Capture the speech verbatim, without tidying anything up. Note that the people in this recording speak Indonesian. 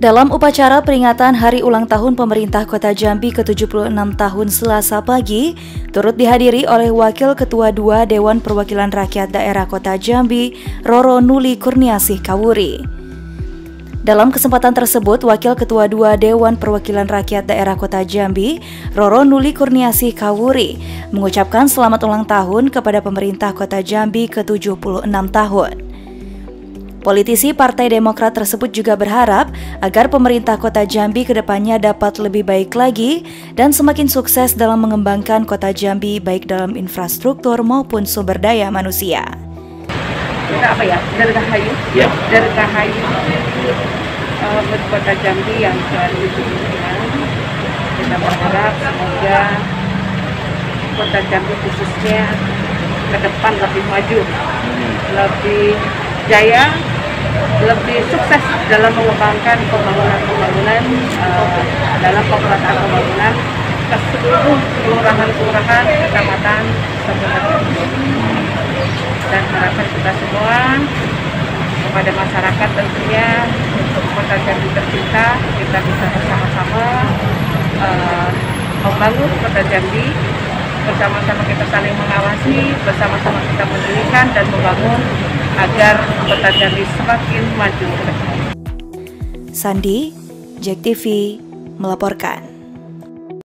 Dalam upacara peringatan Hari Ulang Tahun Pemerintah Kota Jambi ke tujuh puluh enam tahun Selasa pagi, turut dihadiri oleh Wakil Ketua dua Dewan Perwakilan Rakyat Daerah Kota Jambi, Roro Nuli Kurniasih Kawuri. Dalam kesempatan tersebut, Wakil Ketua dua Dewan Perwakilan Rakyat Daerah Kota Jambi, Roro Nuli Kurniasih Kawuri, mengucapkan selamat ulang tahun kepada pemerintah Kota Jambi ke tujuh puluh enam tahun. Politisi Partai Demokrat tersebut juga berharap agar pemerintah Kota Jambi kedepannya dapat lebih baik lagi dan semakin sukses dalam mengembangkan Kota Jambi baik dalam infrastruktur maupun sumber daya manusia. Kita apa ya, dirgahayu, dirgahayu uh, buat Kota Jambi yang selalu diperlukan. Kita berharap semoga Kota Jambi khususnya ke depan lebih maju, lebih jaya, lebih sukses dalam mengembangkan pembangunan-pembangunan uh, dalam pemerataan pembangunan ke seluruh kelurahan-kelurahan, kecamatan, dan harapan kita semua kepada masyarakat tentunya untuk Kota Jambi tercinta, kita bisa bersama-sama uh, membangun Kota Jambi, bersama-sama kita saling mengawasi, bersama-sama kita mendirikan dan membangun agar Kota Jambi semakin maju. Sandi, JEK T V melaporkan.